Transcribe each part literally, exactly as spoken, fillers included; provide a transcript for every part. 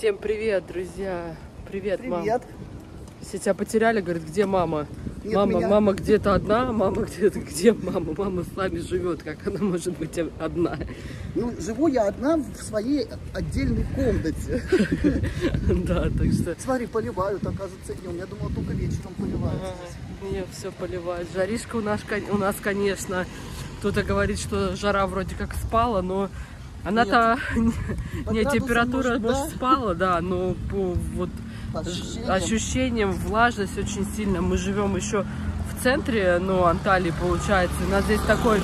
Всем привет, друзья. Привет, привет. Мам. Все тебя потеряли, говорит, где мама? Нет, мама, меня... мама где-то одна, мама где-то, где мама? Мама с нами живет, как она может быть одна? Ну, живу я одна в своей отдельной комнате. Да, так что... Смотри, поливают, оказывается, днем. Я думала, только вечером поливают. Нет, все поливают. Жаришка у нас, у нас, конечно. Кто-то говорит, что жара вроде как спала, но... Она-то... Нет, температура, может, спала, да, но вот... Ощущением. ощущением влажность очень сильно. Мы живем еще в центре, но Анталии, получается, у нас здесь такой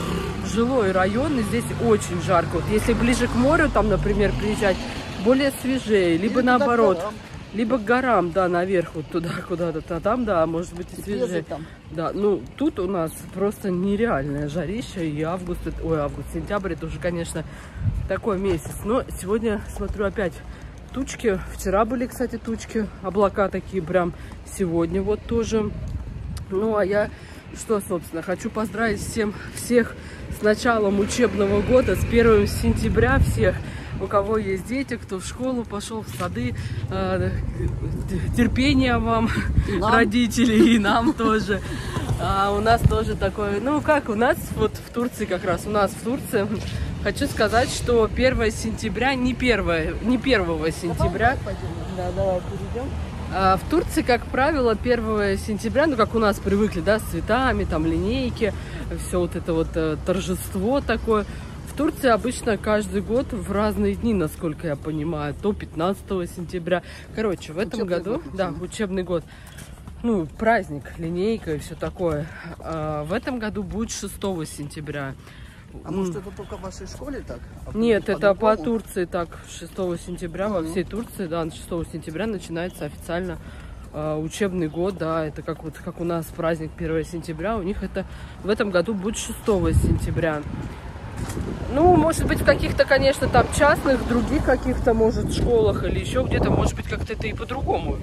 жилой район, и здесь очень жарко. Вот если ближе к морю, там, например, приезжать, более свежее, либо или наоборот, к либо к горам, да, наверх, вот туда куда-то, а там, да, может быть, и свежее. Да, ну тут у нас просто нереальное жарище, и август, ой, август, сентябрь, это уже, конечно, такой месяц. Но сегодня смотрю опять. Тучки. Вчера были, кстати, тучки, облака такие прям сегодня вот тоже. Ну, а я что, собственно, хочу поздравить всем, всех с началом учебного года, с первым сентября всех, у кого есть дети, кто в школу пошел, в сады. Терпения вам, родителей, и нам тоже. А у нас тоже такое, ну, как у нас вот в Турции как раз, у нас в Турции... Хочу сказать, что первое сентября, не, первое, не первого сентября, да, давай, а в Турции, как правило, первого сентября, ну как у нас привыкли, да, с цветами, там линейки, все вот это вот торжество такое. В Турции обычно каждый год в разные дни, насколько я понимаю, то пятнадцатого сентября. Короче, в этом учебный году, год, да, учебный год. Ну, праздник, линейка и все такое. А в этом году будет шестого сентября. А может, это только в вашей школе так? А Нет, это по Турции так. шестого сентября, mm-hmm. во всей Турции, да, шестого сентября начинается официально э, учебный год, да, это как вот как у нас праздник первого сентября, у них это в этом году будет шестого сентября. Ну, может быть, в каких-то, конечно, там частных, других каких-то, может, школах или еще где-то, может быть, как-то это и по-другому,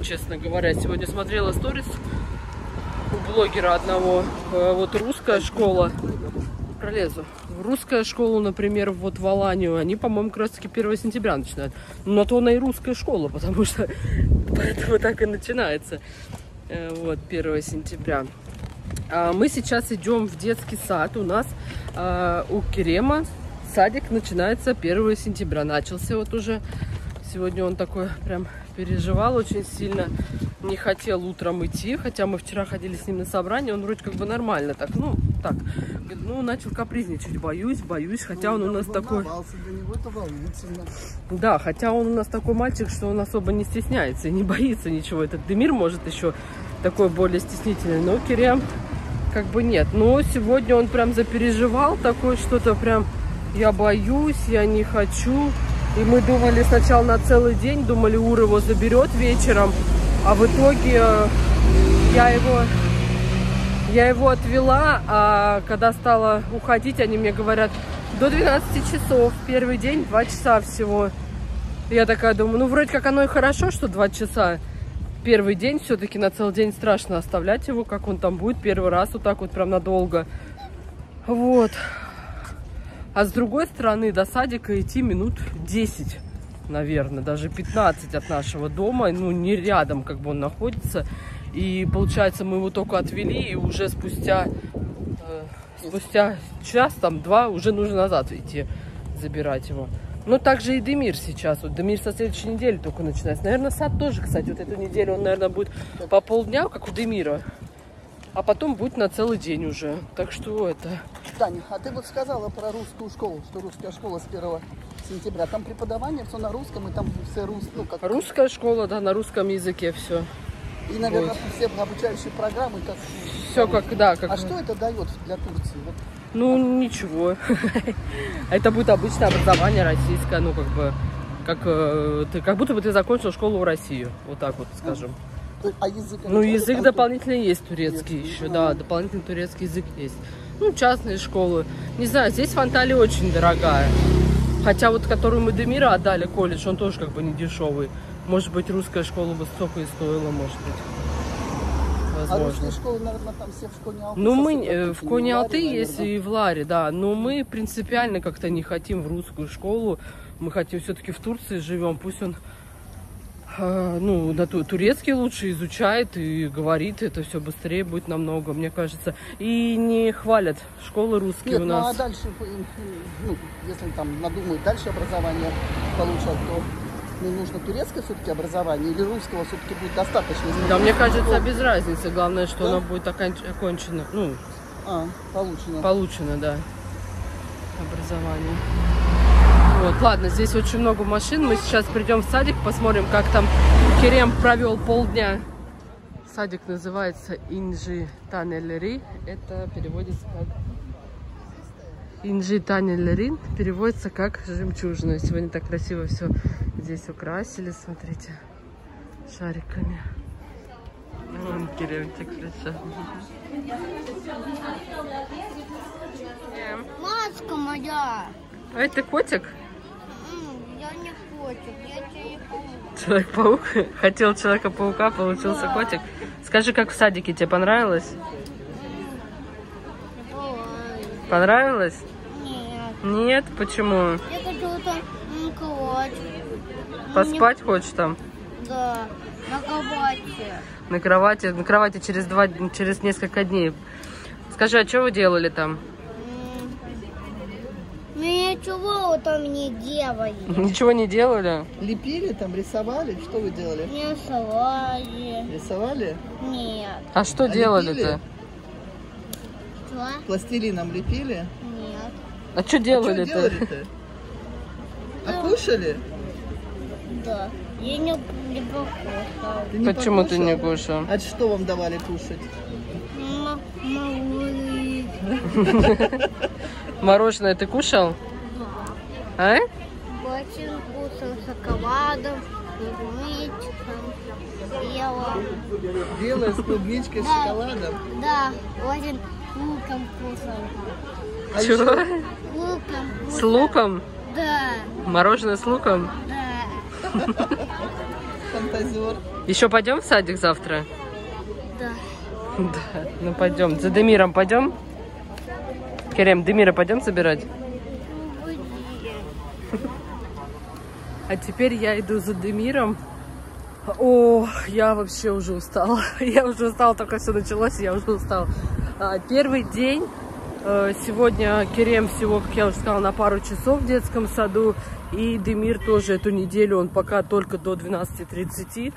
честно говоря. Сегодня смотрела сторис у блогера одного, э, вот русская школа. Пролезу. Русская школа, например, вот в Аланию, они, по-моему, как раз таки первого сентября начинают. Но то она и русская школа, потому что поэтому так и начинается. Вот, первого сентября. А мы сейчас идем в детский сад. У нас а, у Керема садик начинается первого сентября. Начался вот уже. Сегодня он такой прям переживал очень сильно. Не хотел утром идти, хотя мы вчера ходили с ним на собрание, он вроде как бы нормально так, ну, так, ну, начал капризничать, боюсь, боюсь, хотя он у нас такой... Да, хотя он у нас такой мальчик, что он особо не стесняется и не боится ничего, этот Демир может еще такой более стеснительный, но Керем как бы нет, но сегодня он прям запереживал, такое что-то прям, я боюсь, я не хочу, и мы думали сначала на целый день, думали, Уру его заберет вечером, а в итоге я его, я его отвела, а когда стала уходить, они мне говорят, до двенадцати часов, первый день, два часа всего. Я такая думаю, ну вроде как оно и хорошо, что два часа, первый день, все-таки на целый день страшно оставлять его, как он там будет первый раз, вот так вот прям надолго. Вот. А с другой стороны, до садика идти минут десять. Наверное, даже пятнадцать от нашего дома, ну, не рядом, как бы он находится. И, получается, мы его только отвели, и уже спустя, э, спустя час, там, два, уже нужно назад идти забирать его. Ну, также и Демир сейчас, вот Демир со следующей недели только начинается. Наверное, сад тоже, кстати, вот эту неделю он, наверное, будет по полдня, как у Демира. А потом будет на целый день уже. Так что это... Таня, а ты вот сказала про русскую школу, что русская школа с первого сентября. Там преподавание все на русском, и там все русские... Ну, как... Русская школа, да, на русском языке все. И, наверное, вот все обучающие программы... Как... Все как, да. Как... А что это дает для Турции? Вот. Ну, ничего. Это будет обычное образование российское, ну, как бы... Как, как будто бы ты закончил школу в России, вот так вот, скажем. А язык, ну, язык дополнительно есть турецкий, турецкий еще, да, дополнительно турецкий язык есть. Ну, частные школы. Не знаю, здесь в Анталии очень дорогая. Хотя вот, которую мы Демира отдали, колледж, он тоже как бы не дешевый. Может быть, русская школа бы столько и стоила, может быть. Возможно. А русские школы, наверное, там все в Кони-Алты. Ну, мы э, в Кони-Алты есть, наверное, и в Ларе, да. Но мы принципиально как-то не хотим в русскую школу. Мы хотим все-таки в Турции живем, пусть он... ну, на турецкий лучше изучает и говорит, это все быстрее будет намного, мне кажется. И не хвалят школы русские. Нет, у нас. Ну, а дальше, ну, если там надумают дальше образование получат, то не нужно турецкое все-таки образование или русского все-таки будет достаточно? Да, мне кажется, без разницы. Главное, что да? Оно будет окончено, ну, а, получено. Получено, да, образование. Вот, ладно, здесь очень много машин. Мы сейчас придем в садик, посмотрим, как там Керем провел полдня. Садик называется Инжи Танельри. Это переводится как... Инжи Танельри переводится как жемчужина. Сегодня так красиво все здесь украсили, смотрите, шариками. Вон Керемчик пришел. Маска моя! А это котик? Я не котик, я Человек-паук. Человек-паук? Хотел Человека-паука, получился да. Котик. Скажи, как в садике, тебе понравилось? Ой. Понравилось? Нет. Нет? Почему? Я хочу там колоть. Поспать мне... хочешь там? Да, на кровати. На кровати, на кровати через, два, через несколько дней. Скажи, а что вы делали там? Ну ничего там не делали. Ничего не делали? Лепили там, рисовали? Что вы делали? Рисовали. Рисовали? Нет. А что а делали-то? Что? Пластилином лепили? Нет. А что делали-то? А, а кушали? Да. Я не, не покушал. Ты не Почему покушал? Ты не кушал? А что вам давали кушать? Мороженое. Мороженое ты кушал? Да. А? Очень вкусно, шоколадом, клубничком, белым. Белое с клубничкой, с шоколадом? Да, очень луком вкусно. Чего? Луком. С луком? Да. Мороженое с луком? Да. Фантазер. Еще пойдем в садик завтра? Да. Да, ну пойдем. За Демиром пойдем? Керем, Демира пойдем собирать? А теперь я иду за Демиром. О, я вообще уже устала. Я уже устала, только все началось, я уже устала. Первый день. Сегодня Керем всего, как я уже сказала, на пару часов в детском саду. И Демир тоже эту неделю, он пока только до двенадцати тридцати.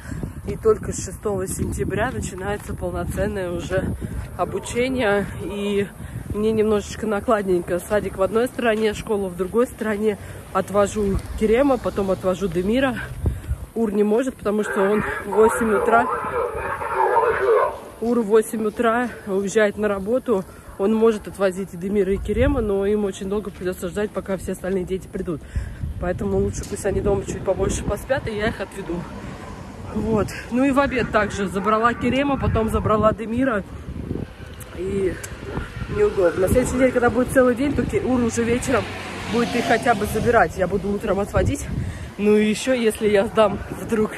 И только с шестого сентября начинается полноценное уже обучение. И мне немножечко накладненько. Садик в одной стороне, школу в другой стороне. Отвожу Керема, потом отвожу Демира. Ур не может, потому что он в восемь утра. Ур в восемь утра уезжает на работу. Он может отвозить и Демира, и Керема, но им очень долго придется ждать, пока все остальные дети придут. Поэтому лучше пусть они дома чуть побольше поспят, и я их отведу. Вот. Ну и в обед также забрала Керема, потом забрала Демира. И неудобно. На следующий день, когда будет целый день, то Ур уже вечером будет их хотя бы забирать. Я буду утром отводить. Ну и еще, если я сдам вдруг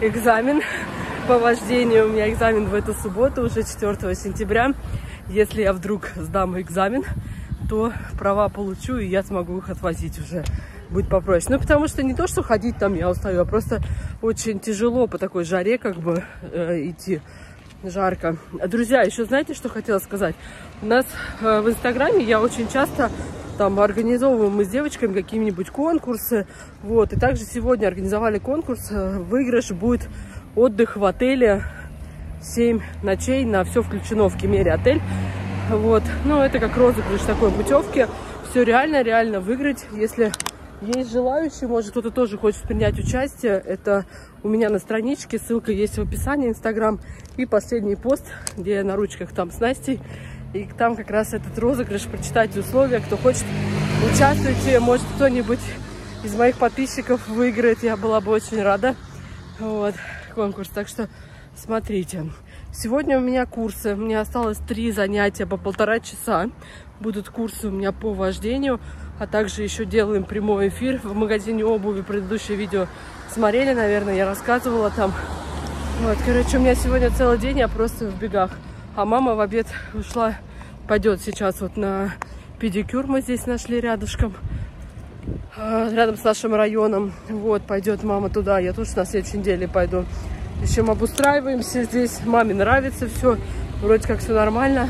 экзамен по вождению, у меня экзамен в эту субботу, уже четвёртого сентября. Если я вдруг сдам экзамен, то права получу, и я смогу их отвозить уже. Будет попроще. Ну, потому что не то, что ходить там я устаю, а просто очень тяжело по такой жаре как бы э, идти. Жарко. Друзья, еще знаете, что хотела сказать? У нас э, в Инстаграме я очень часто там организовываем мы с девочками какие-нибудь конкурсы. Вот. И также сегодня организовали конкурс. Э, выигрыш будет отдых в отеле семь ночей на все включено в Кемере отель. Вот. Ну, это как розыгрыш такой путевки. Все реально, реально выиграть, если... Есть желающие, может кто-то тоже хочет принять участие. Это у меня на страничке, ссылка есть в описании, Инстаграм. И последний пост, где я на ручках там с Настей. И там как раз этот розыгрыш, прочитайте условия. Кто хочет, участвуйте. Может кто-нибудь из моих подписчиков выиграет, я была бы очень рада. Вот, конкурс, так что смотрите. Сегодня у меня курсы, мне осталось три занятия по полтора часа. Будут курсы у меня по вождению. А также еще делаем прямой эфир в магазине обуви. Предыдущее видео смотрели, наверное, я рассказывала там. Вот, короче, у меня сегодня целый день, я просто в бегах. А мама в обед ушла, пойдет сейчас вот на педикюр. Мы здесь нашли рядышком. рядом с нашим районом. Вот, пойдет мама туда. Я тоже на следующей неделе пойду. Еще мы обустраиваемся здесь. Маме нравится все. Вроде как все нормально.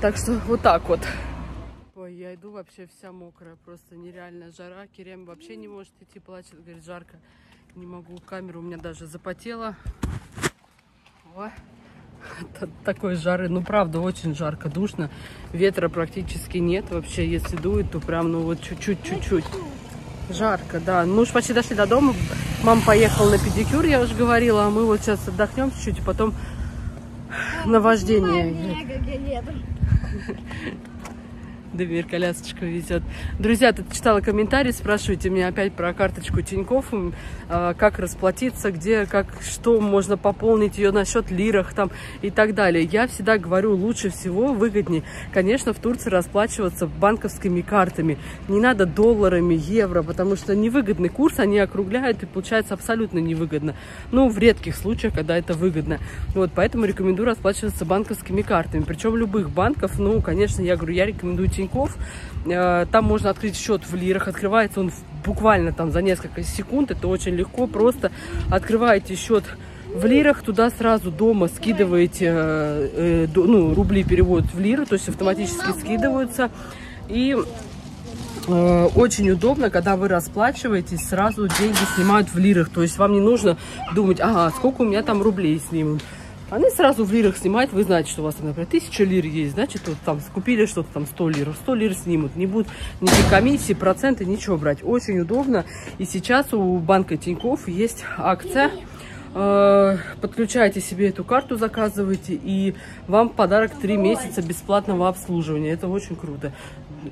Так что вот так вот. Ой, я иду вообще вся мокрая. Просто нереальная жара. Керем вообще не может идти, плачет. Говорит, жарко. Не могу. Камеру у меня даже запотела. О, от такой жары. Ну, правда, очень жарко, душно. Ветра практически нет. Вообще, если дует, то прям, ну, вот чуть-чуть-чуть-чуть. Жарко, да. Ну, уж почти дошли до дома. Мама поехала на педикюр, я уже говорила. А мы вот сейчас отдохнем чуть-чуть, и потом на вождение. Демир колясочку везет. Друзья, тут читала комментарии, спрашивайте меня опять про карточку Тинькофф, как расплатиться, где, как, что можно пополнить ее на счет лирах там и так далее. Я всегда говорю, лучше всего, выгоднее, конечно, в Турции расплачиваться банковскими картами. Не надо долларами, евро, потому что невыгодный курс, они округляют и получается абсолютно невыгодно. Ну, в редких случаях, когда это выгодно. Вот, поэтому рекомендую расплачиваться банковскими картами. Причем любых банков, ну, конечно, я говорю, я рекомендую Тинькофф. Там можно открыть счет в лирах. Открывается он буквально там за несколько секунд. Это очень легко. Просто открываете счет в лирах, туда сразу дома скидываете, ну, рубли переводят в лиры, то есть автоматически скидываются. И очень удобно, когда вы расплачиваетесь, сразу деньги снимают в лирах. То есть вам не нужно думать, ага, сколько у меня там рублей снимут. Они сразу в лирах снимают, вы знаете, что у вас, например, тысяча лир есть, значит, вот там купили что-то там сто лир, сто лир снимут, не будут никакие комиссии, проценты, ничего брать. Очень удобно. И сейчас у банка Тинькофф есть акция. Подключаете себе эту карту, заказываете, и вам подарок три месяца бесплатного обслуживания. Это очень круто.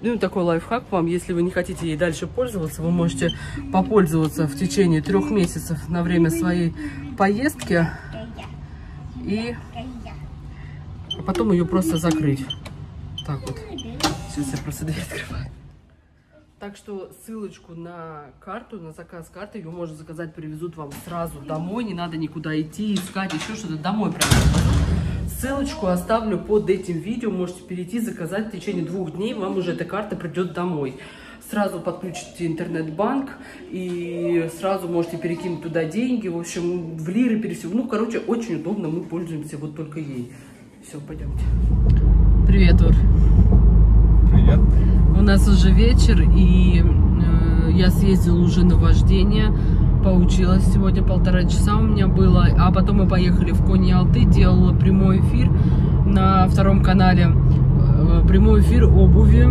Ну, такой лайфхак вам, если вы не хотите ей дальше пользоваться, вы можете попользоваться в течение трех месяцев на время своей поездки. И потом ее просто закрыть. Так вот. Сейчас я просто дверь открываю. Так что ссылочку на карту, на заказ карты, ее можно заказать, привезут вам сразу домой. Не надо никуда идти, искать еще что-то. Домой прям. Ссылочку оставлю под этим видео. Можете перейти, заказать. В течение двух дней вам уже эта карта придет домой. Сразу подключите интернет-банк и сразу можете перекинуть туда деньги. В общем, в лиры пересеку. Ну, короче, очень удобно. Мы пользуемся вот только ей. Все, пойдемте. Привет, Ур. Привет. У нас уже вечер, и э, я съездила уже на вождение. Поучилась сегодня, полтора часа у меня было. А потом мы поехали в Кони-Алты. Делала прямой эфир на втором канале. Э, прямой эфир обуви.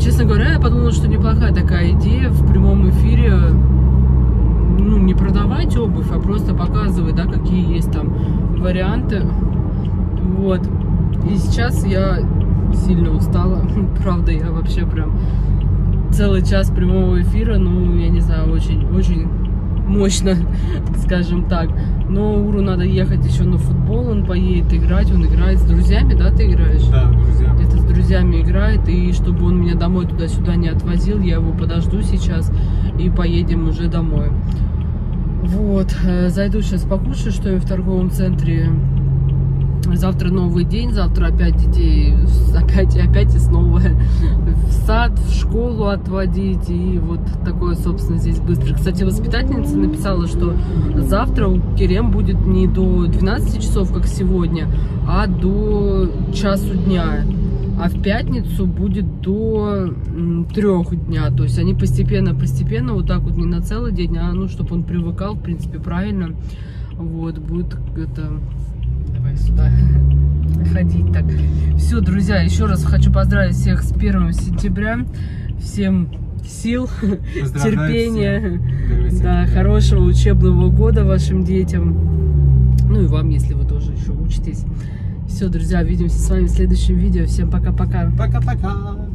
Честно говоря, я подумала, что неплохая такая идея в прямом эфире, ну, не продавать обувь, а просто показывать, да, какие есть там варианты. Вот. И сейчас я сильно устала. Правда, я вообще прям целый час прямого эфира, ну, я не знаю, очень-очень мощно, скажем так. Но Уру надо ехать еще на футбол, он поедет играть, он играет с друзьями, да, ты играешь? Да, друзья. Это с друзьями играет, и чтобы он меня домой туда-сюда не отвозил, я его подожду сейчас и поедем уже домой. Вот, зайду сейчас покушаю, что я в торговом центре. Завтра новый день, завтра опять детей, опять и опять и снова в сад, в школу отводить. И вот такое, собственно, здесь быстро. Кстати, воспитательница написала, что завтра у Керем будет не до двенадцати часов, как сегодня, а до часу дня. А в пятницу будет до трех дня. То есть они постепенно-постепенно, вот так вот, не на целый день, а, ну, чтобы он привыкал, в принципе, правильно. Вот, будет это... сюда ходить. Так, все, друзья, еще раз хочу поздравить всех с первым сентября. Всем сил, терпения, да, хорошего учебного года вашим детям, ну и вам, если вы тоже еще учитесь. Все, друзья, увидимся с вами в следующем видео. Всем пока-пока. Пока-пока.